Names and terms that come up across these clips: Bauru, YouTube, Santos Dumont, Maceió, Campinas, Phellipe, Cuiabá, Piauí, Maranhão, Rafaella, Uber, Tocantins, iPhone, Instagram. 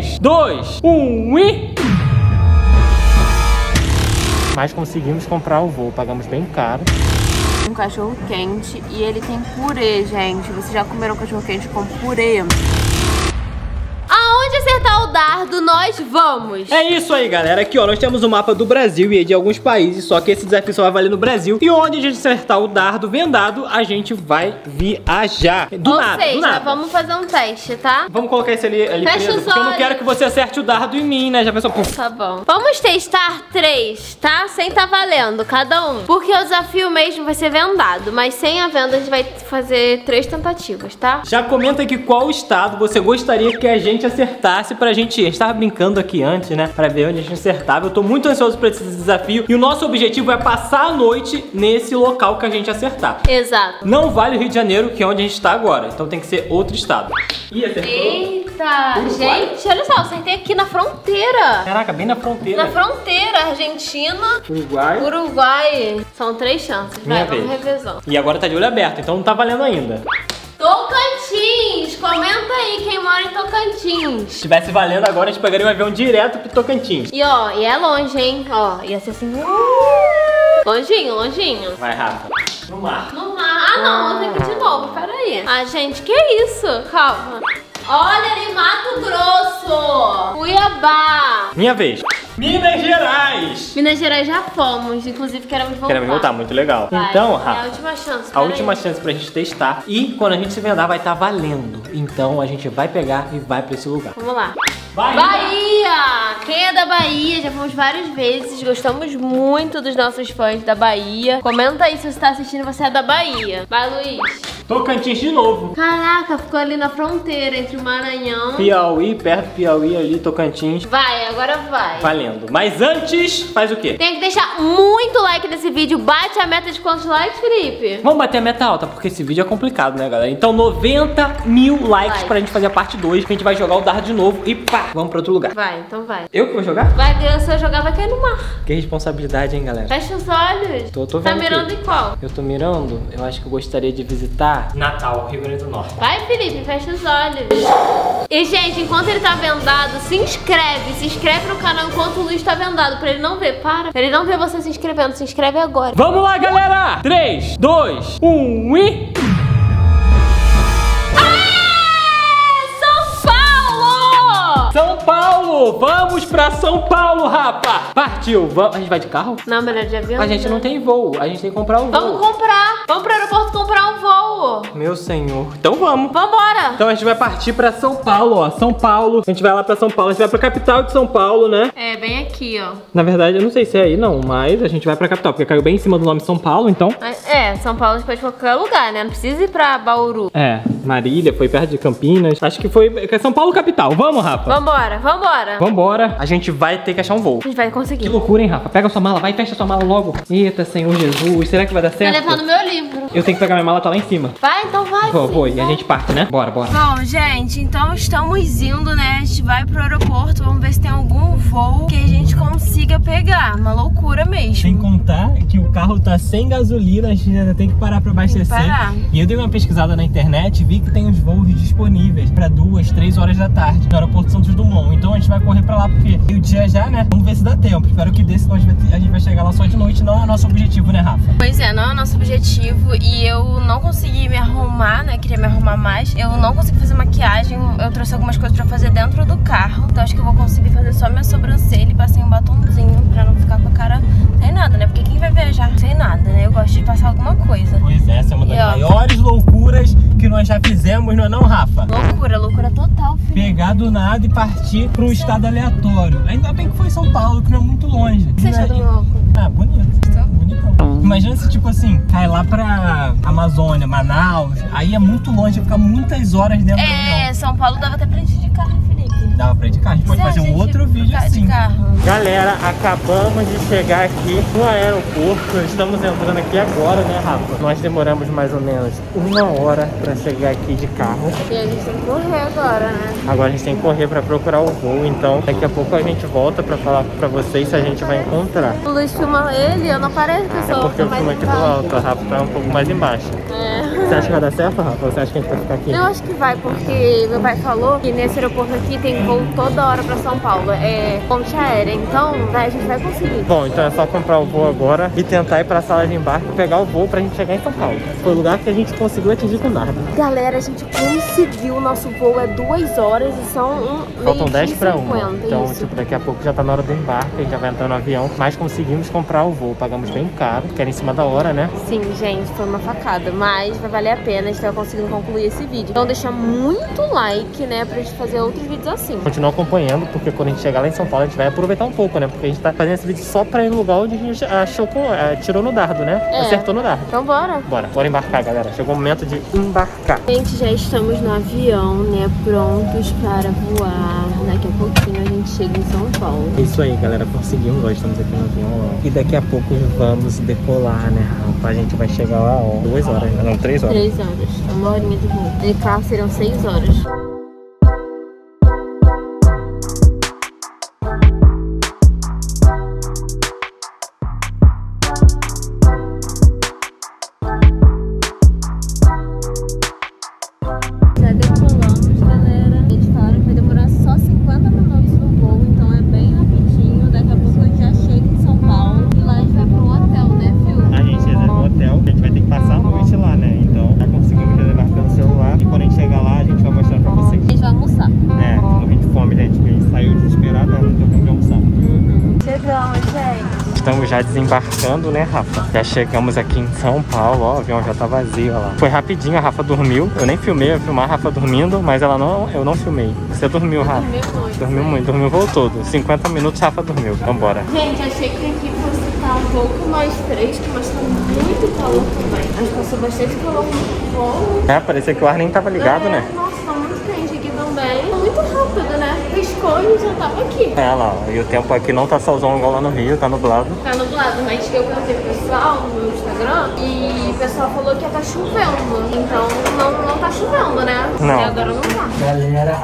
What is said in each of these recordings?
3, 2, 1 e... Mas conseguimos comprar o voo, pagamos bem caro. Um cachorro quente e ele tem purê, gente. Vocês já comeram cachorro quente com purê? Aonde acertar o dardo, nós vamos! É isso aí, galera. Aqui, ó, nós temos o mapa do Brasil e de alguns países, só que esse desafio só vai valer no Brasil. E onde a gente acertar o dardo vendado, a gente vai viajar. Ou seja, vamos fazer um teste, tá? Vamos colocar esse ali preso, porque eu não quero que você acerte o dardo em mim, né? Já pensou? Pum. Tá bom. Vamos testar 3, tá? Sem tá valendo, cada um. Porque o desafio mesmo vai ser vendado, mas sem a venda a gente vai fazer 3 tentativas, tá? Já comenta aqui qual estado você gostaria que a gente acertasse pra gente ir. A gente tava brincando aqui antes, né? Pra ver onde a gente acertava. Eu tô muito ansioso pra esse desafio. E o nosso objetivo é passar a noite nesse local que a gente acertar. Exato. Não vale o Rio de Janeiro, que é onde a gente tá agora. Então tem que ser outro estado. Ih, acertou. Eita, gente, olha só, eu acertei aqui na fronteira. Caraca, bem na fronteira. Na fronteira, Argentina, Uruguai. São 3 chances, vai, vamos revezando. E agora tá de olho aberto, então não tá valendo ainda. Tocantins! Comenta aí quem mora em Tocantins. Se tivesse valendo agora, a gente pegaria um avião direto pro Tocantins. E ó, e é longe, hein? Ó, ia ser assim... Longinho, longinho. Vai, Rafa. No mar. No mar. Ah, não, eu tenho que ir de novo, peraí. Ah, gente, que isso? Calma. Olha ali, Mato Grosso. Cuiabá. Minha vez. Minas Gerais! Minas Gerais já fomos, inclusive queremos voltar. Queremos voltar, muito legal. Vai, então, Rafa, é a última chance. A última chance pra gente testar. E quando a gente se vendar, vai estar valendo. Então a gente vai pegar e vai pra esse lugar. Vamos lá. Bahia! Bahia! Quem é da Bahia? Já fomos várias vezes, gostamos muito dos nossos fãs da Bahia. Comenta aí se você tá assistindo, você é da Bahia. Vai, Luiz! Tocantins de novo. Caraca, ficou ali na fronteira entre o Maranhão... Piauí, perto do Piauí ali, Tocantins. Vai, agora vai. Valendo. Mas antes, faz o quê? Tem que deixar muito like nesse vídeo. Bate a meta de quantos likes, Felipe? Vamos bater a meta alta, porque esse vídeo é complicado, né, galera? Então 90.000 likes pra gente fazer a parte 2, que a gente vai jogar o dardo de novo e pá, vamos pra outro lugar. Vai, então vai. Eu que vou jogar? Vai, se eu jogar, vai cair no mar. Que responsabilidade, hein, galera? Fecha os olhos. Tô vendo. Tá mirando em qual? Eu tô mirando, eu acho que eu gostaria de visitar Natal, Rio Grande do Norte. Vai, Felipe, fecha os olhos. E, gente, enquanto ele tá vendado, se inscreve. Se inscreve no canal enquanto o Luiz tá vendado, pra ele não ver, para. Pra ele não ver você se inscrevendo, se inscreve agora. Vamos lá, galera! 3, 2, 1 e... Ah! São Paulo! São Paulo! Vamos pra São Paulo, rapa! Partiu! A gente vai de carro? Não, melhor de avião. A gente não tem voo, a gente tem que comprar um voo. Vamos comprar! Vamos pro aeroporto comprar um voo! Meu senhor. Então vamos. Vambora. Então a gente vai partir pra São Paulo, ó. São Paulo. A gente vai lá pra São Paulo. A gente vai pra capital de São Paulo, né? É, bem aqui, ó. Na verdade, eu não sei se é aí, não. Mas a gente vai pra capital, porque caiu bem em cima do nome São Paulo, então... É, São Paulo a gente pode ir pra qualquer lugar, né? Não precisa ir pra Bauru. É, Marília, foi perto de Campinas. Acho que foi São Paulo capital. Vamos, Rafa. Vambora, vambora. Vambora. A gente vai ter que achar um voo. A gente vai conseguir. Que loucura, hein, Rafa? Pega a sua mala, vai, fecha a sua mala logo. Eita, Senhor Jesus. Será que vai dar certo? Vai levar no meu livro. Eu tenho que pegar minha mala, tá lá em cima. Vai, então vai. Vou. E a gente parte, né? Bora, bora. Bom, gente, então estamos indo, né? A gente vai pro aeroporto, vamos ver se tem algum voo que a gente consiga pegar. Uma loucura mesmo. Sem contar que o carro tá sem gasolina, a gente ainda tem que parar pra abastecer. E eu dei uma pesquisada na internet, vi que tem os voos disponíveis pra 2, 3 horas da tarde no aeroporto Santos Dumont. Então a gente vai correr pra lá porque o dia já, né? Vamos ver se dá tempo. Espero que dê, senão a gente vai chegar lá só de noite. Não é o nosso objetivo, né, Rafa? Pois é, não é o nosso objetivo e eu não consegui me arrumar, né? Queria me arrumar mais. Eu não consigo fazer maquiagem. Eu trouxe algumas coisas pra fazer dentro do carro. Então acho que eu vou conseguir fazer só minha sobrancelha e passei um batomzinho pra não ficar com a cara sem nada, né? Porque quem vai viajar sem nada, né? Eu gosto de passar alguma coisa. Pois é, essa é uma das maiores loucuras que nós já fizemos, não é não, Rafa? Loucura, loucura total, filho. Pegar do nada e partir pro estado aleatório. Ainda bem que foi São Paulo, que não é muito longe. O que você achou do louco? Ah, bonito. Imagina se, tipo assim, cai lá pra Amazônia, Manaus, aí é muito longe, fica muitas horas dentro do avião. É, São Paulo dava até pra gente ir de carro, Felipe. Dava pra ir de carro, a gente pode fazer um outro vídeo assim. Galera, acabamos de chegar aqui no aeroporto, estamos entrando aqui agora, né, Rafa? Nós demoramos mais ou menos 1 hora pra chegar aqui de carro. E a gente tem que correr agora, né? Agora a gente tem que correr pra procurar o voo, então daqui a pouco a gente volta pra falar pra vocês se a gente vai encontrar. O Luiz filma ele, eu não pareço, pessoal. É porque eu filmo aqui do alto, a Rafa tá um pouco mais embaixo. É. Você acha que vai dar certo, Rafa? Ou você acha que a gente vai ficar aqui? Eu acho que vai, porque meu pai falou que nesse aeroporto aqui tem voo toda hora pra São Paulo. É ponte aérea, então a gente vai conseguir. Bom, então é só comprar o voo agora e tentar ir pra sala de embarque e pegar o voo pra gente chegar em São Paulo. Foi o lugar que a gente conseguiu atingir com nada. Galera, a gente conseguiu. O nosso voo é 2 horas e são faltam 10 pra 1. Então, isso, tipo, daqui a pouco já tá na hora do embarque, a gente já vai entrar no avião. Mas conseguimos comprar o voo, pagamos bem caro, que era em cima da hora, né? Sim, gente, foi uma facada, mas vai valer a pena, a gente tá conseguindo concluir esse vídeo. Então deixa muito like, né, pra gente fazer outros vídeos assim. Continua acompanhando, porque quando a gente chegar lá em São Paulo, a gente vai aproveitar um pouco, né? Porque a gente tá fazendo esse vídeo só pra ir no lugar onde a gente achou, tirou no dardo, né? É. Acertou no dardo. Então bora. Bora embarcar, galera. Chegou o momento de embarcar. Gente, já estamos no avião, né, prontos para voar. Daqui a pouquinho a gente chega em São Paulo. Isso aí, galera, conseguimos. Nós estamos aqui no avião, ó. E daqui a pouco vamos decolar, né, Rafa? A gente vai chegar lá, ó, 2 horas, né? Não, 3 horas. 3 horas, uma horinha de voo. De carro serão 6 horas. Estamos já desembarcando, né, Rafa? Já chegamos aqui em São Paulo, ó, o avião já tá vazio, ó lá. Foi rapidinho, a Rafa dormiu. Eu nem filmei, eu ia filmar a Rafa dormindo, mas ela não, eu não filmei. Você dormiu, Rafa? Dormiu muito, dormiu o voo todo. 50 minutos, Rafa dormiu. Vambora. Gente, achei que aqui fosse estar um pouco mais fresco, mas tá muito calor também. A gente passou bastante calor no voo. É, parecia que o ar nem tava ligado, né? Nossa, tá muito quente aqui também. Tá muito rápido, né? Piscou e já tava aqui. É, lá, ó. E o tempo aqui não tá solzão igual lá no Rio, tá nublado. Tá nublado, mas eu perguntei pro pessoal no Instagram e o pessoal falou que ia tá chovendo. Então não tá chovendo, né? Não. E agora não tá. Galera,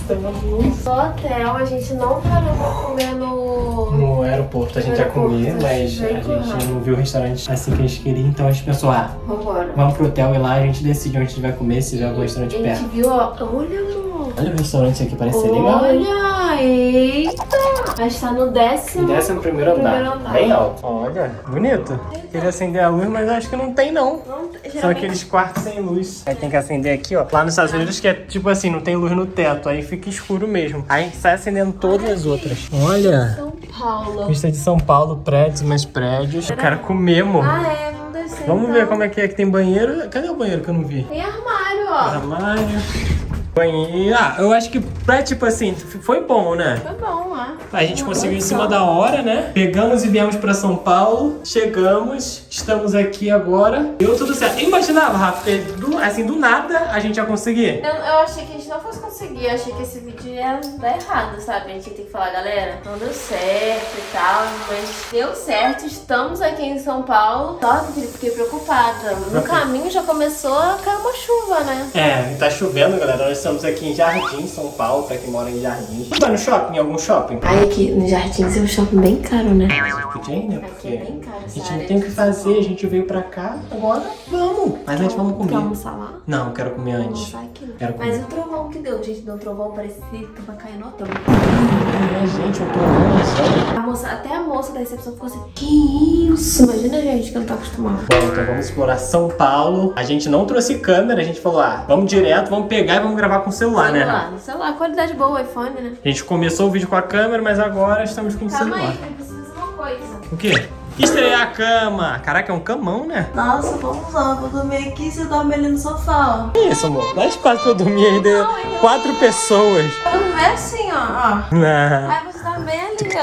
estamos no hotel, a gente não parou pra comer no aeroporto. A gente ia comer, mas a gente não viu o restaurante assim que a gente queria. Então a gente pensou, vamos pro hotel e lá a gente decide onde a gente vai comer, se tiver algum restaurante perto. A gente viu, ó, olha o restaurante aqui, parece ser legal. Olha, eita! Mas tá no 11º andar. Bem alto. Olha, bonito. Queria acender a luz, mas acho que não tem, não. São aqueles quartos sem luz. Aí tem que acender aqui, ó. Lá nos Estados Unidos que é tipo assim, não tem luz no teto. Aí fica escuro mesmo. Aí a gente sai acendendo todas as outras. Olha! São Paulo. Vista de São Paulo, prédios, mais prédios. Eu quero comer, amor. Ah, é? Vamos ver como é que é. Que tem banheiro. Cadê o banheiro que eu não vi? Tem armário, ó. Armário. Ah, eu acho que pra, tipo assim, foi bom, né? Foi bom, lá. A gente conseguiu em cima da hora, né? Pegamos e viemos pra São Paulo. Chegamos, estamos aqui agora. Deu tudo certo. Eu imaginava, Rafa, assim, do nada a gente ia conseguir. Eu achei que a gente não fosse conseguir. Eu achei que esse vídeo ia dar errado, sabe? A gente tem que falar, galera, não deu certo e tal. Mas deu certo, estamos aqui em São Paulo. Só que fiquei preocupada. No caminho já começou a cair uma chuva, né? É, tá chovendo, galera. Nós estamos aqui em Jardim, São Paulo, pra quem mora em Jardim. Vai no shopping, em algum shopping? Aí aqui no Jardim é um shopping bem caro, né? Podia ir, né? Porque aqui é bem caro, a gente não tem o que fazer, a gente veio pra cá, agora vamos. Mas antes vamos comer. Quer almoçar lá? Não, eu quero comer antes. Quero comer. Mas o trovão que deu, gente, deu um trovão, parecia que tava caindo no tampo. É, gente, o trovão é só. Até a moça da recepção ficou assim, que isso? Imagina, gente, que eu não tô acostumada. Bom, então vamos explorar São Paulo. A gente não trouxe câmera, a gente falou, ah, vamos direto, vamos pegar e vamos gravar com o celular, né? Celular, qualidade boa, iPhone, né? A gente começou o vídeo com a câmera, mas agora estamos com o celular. Calma aí, eu preciso de uma coisa. O quê? Estrear a cama. Caraca, é um camão, né? Nossa, vamos lá, vou dormir aqui e você dorme ali no sofá, ó. Isso, amor. Dá espaço pra eu dormir aí, quatro pessoas. Vamos ver assim, ó. Não. Aí você dorme ali, ó.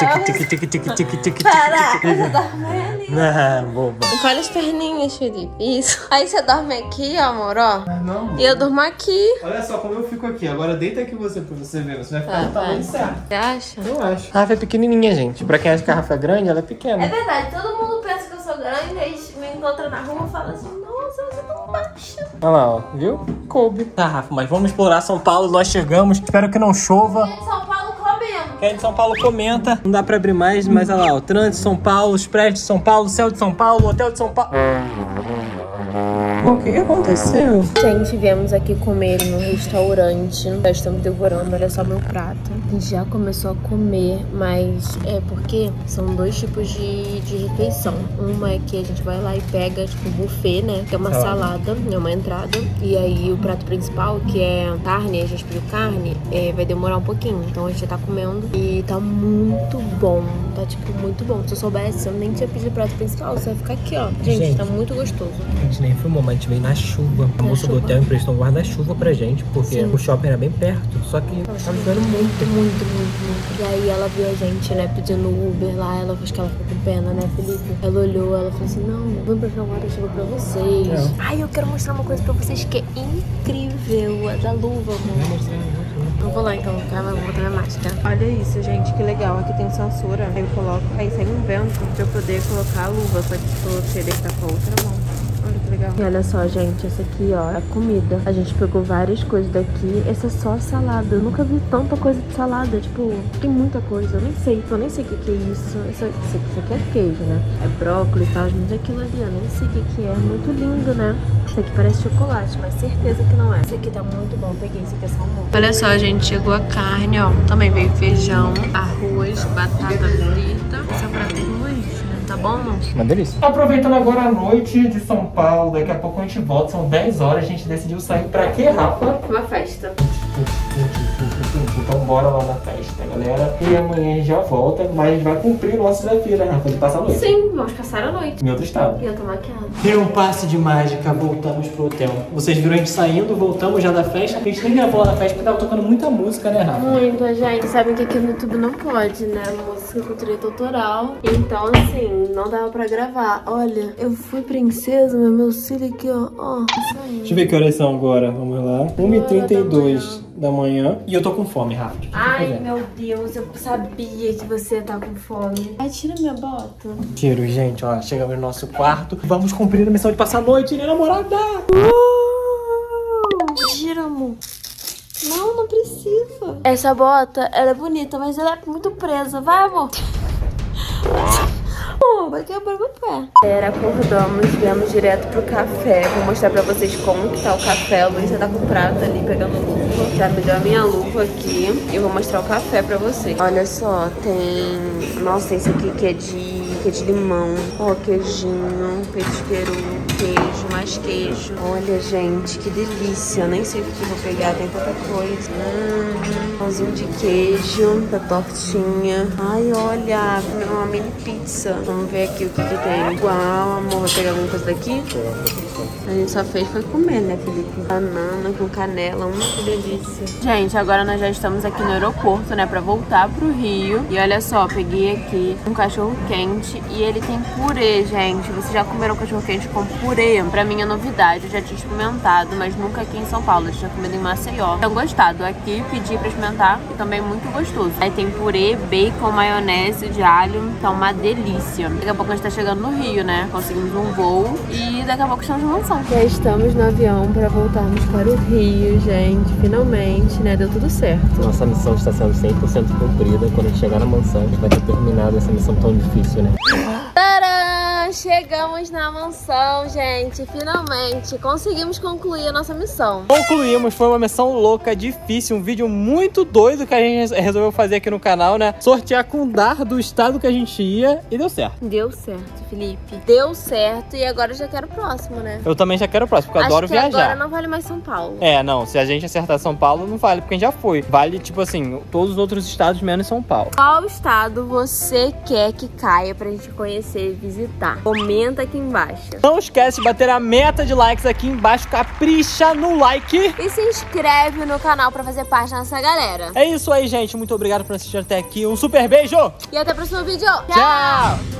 Caraca, você dorme ali. Ah, boba. Olha as perninhas, Felipe. Isso. Aí você dorme aqui, ó, amor, ó. Ah, não. E eu durmo aqui. Olha só como eu fico aqui. Agora deita aqui você pra você ver. Você vai ficar no tamanho certo. Você acha? Eu acho. A Rafa é pequenininha, gente. Pra quem acha que a Rafa é grande, ela é pequena. É verdade. Todo mundo pensa que eu sou grande. Aí me encontra na rua e fala assim, nossa, você é tão baixa. Olha lá, ó. Viu? Coube. Tá, Rafa, mas vamos explorar São Paulo. Nós chegamos. Espero que não chova. Quem é de São Paulo comenta. Não dá pra abrir mais, mas olha lá, o trânsito de São Paulo, os prédios de São Paulo, o céu de São Paulo, o hotel de São Paulo. O que aconteceu? Gente, viemos aqui comer no restaurante. Já estamos devorando, olha só meu prato. A gente já começou a comer, mas é porque são dois tipos de refeição. Uma é que a gente vai lá e pega, tipo, buffet, né? Que é uma salada, é uma entrada. E aí o prato principal, que é carne, a gente pediu carne, vai demorar um pouquinho. Então a gente já tá comendo e tá muito bom. Tá, tipo, muito bom. Se eu soubesse, eu nem tinha pedido o prato principal, só ia ficar aqui, ó. Gente, tá muito gostoso. A gente nem filmou, mas a gente veio na chuva. A moça do hotel emprestou um guarda-chuva pra gente, porque o shopping era bem perto, só que tava chovendo muito. Muito, muito, muito. E aí ela viu a gente, né, pedindo Uber lá, ela acho que ela ficou com pena, né, Felipe? Ela olhou, ela falou assim, não, vou emprestar um guarda-chuva pra vocês. É. Ai, eu quero mostrar uma coisa pra vocês que é incrível, a da luva, mano. Eu vou lá então, ela vai botar minha máscara. Olha isso, gente, que legal. Aqui tem censura. Aí eu coloco, aí sai um vento pra eu poder colocar a luva. Só que se eu querer deixar com a outra mão. Olha que legal. E olha só, gente, essa aqui, ó, é a comida. A gente pegou várias coisas daqui. Essa é só salada. Eu nunca vi tanta coisa de salada. Tipo, tem muita coisa. Eu nem sei. Eu nem sei o que é isso. Isso aqui é queijo, né? É brócolis e tal. Mas aquilo ali, eu nem sei o que é. Muito lindo, né? Isso aqui parece chocolate, mas certeza que não é. Isso aqui tá muito bom, peguei isso aqui é só um pouco. Olha só, gente, chegou a carne, ó. Também veio feijão, arroz, batata frita. Essa pra ter luz, né? Tá bom, não? Uma delícia. Aproveitando agora a noite de São Paulo, daqui a pouco a gente volta, são 10 horas, a gente decidiu sair pra quê, Rafa? Uma festa. Então bora lá na festa, galera. E amanhã já volta, mas vai cumprir o nosso desafio, né, Rafa? De passar a noite. Sim, vamos passar a noite. Em outro estado. E eu tô maquiada. Deu um passe de mágica, voltamos pro hotel. Vocês viram a gente saindo, voltamos já da festa. A gente nem gravou lá na festa porque tava tocando muita música, né, Rafa? Muito, gente. Sabem que aqui no YouTube não pode, né? Música com direito autoral. Então, assim, não dava pra gravar. Olha, eu fui princesa, mas meu cílio aqui, ó. Ó, isso aí. Deixa eu ver que horas são agora. Vamos lá. 1h32. Da manhã. E eu tô com fome, Rafa. Ai, meu Deus, eu sabia que você tá com fome. Ai, tira minha bota. Tiro, gente, ó. Chegamos no nosso quarto. Vamos cumprir a missão de passar a noite, né, namorada? Tira, amor. Não, não precisa. Essa bota, ela é bonita, mas ela é muito presa. Vai, amor. Vai quebrar meu pé. Galera, acordamos, viemos direto pro café. Vou mostrar pra vocês como que tá o café. A Luísa tá com o prato ali, pegando luva. Já me deu a minha luva aqui. Eu vou mostrar o café pra vocês. Olha só, tem... Nossa, esse aqui que é de limão. Ó, queijinho, peito de peru, queijo, mais queijo. Olha, gente, que delícia. Eu nem sei o que eu vou pegar, tem tanta coisa. Pãozinho de queijo, da tortinha. Ai, olha, uma mini pizza. Vamos ver aqui o que tem. Igual, amor, vou pegar alguma coisa daqui? A gente só fez foi comer, né, Felipe? Banana com canela, que delícia. Gente, agora nós já estamos aqui no aeroporto, né, pra voltar pro Rio. E olha só, peguei aqui um cachorro quente. E ele tem purê, gente. Vocês já comeram cachorro quente com purê? Pra mim é novidade, eu já tinha experimentado, mas nunca aqui em São Paulo, eu tinha comido em Maceió. Tenho gostado, aqui pedi pra experimentar e também muito gostoso. Aí tem purê, bacon, maionese, de alho, então uma delícia. Daqui a pouco a gente tá chegando no Rio, né? Conseguimos um voo e daqui a pouco estamos no avião. Já estamos no avião pra voltarmos para o Rio, gente. Finalmente, né? Deu tudo certo. Nossa missão está sendo 100% cumprida. Quando a gente chegar na mansão, a gente vai ter terminado essa missão tão difícil, né? Tcharam! Chegamos na mansão, gente. Finalmente conseguimos concluir a nossa missão. Concluímos, foi uma missão louca, difícil. Um vídeo muito doido que a gente resolveu fazer aqui no canal, né? Sortear com dar do estado que a gente ia. E deu certo. Deu certo, Felipe. Deu certo e agora eu já quero o próximo, né? Eu também já quero o próximo, porque eu adoro viajar. Agora não vale mais São Paulo. É, não, se a gente acertar São Paulo, não vale, porque a gente já foi. Vale, tipo assim, todos os outros estados menos São Paulo. Qual estado você quer que caia pra gente conhecer e visitar? Comenta aqui embaixo. Não esquece de bater a meta de likes aqui embaixo. Capricha no like. E se inscreve no canal pra fazer parte dessa galera. É isso aí, gente. Muito obrigado por assistir até aqui. Um super beijo. E até o próximo vídeo. Tchau.